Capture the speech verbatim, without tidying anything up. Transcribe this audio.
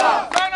Boca!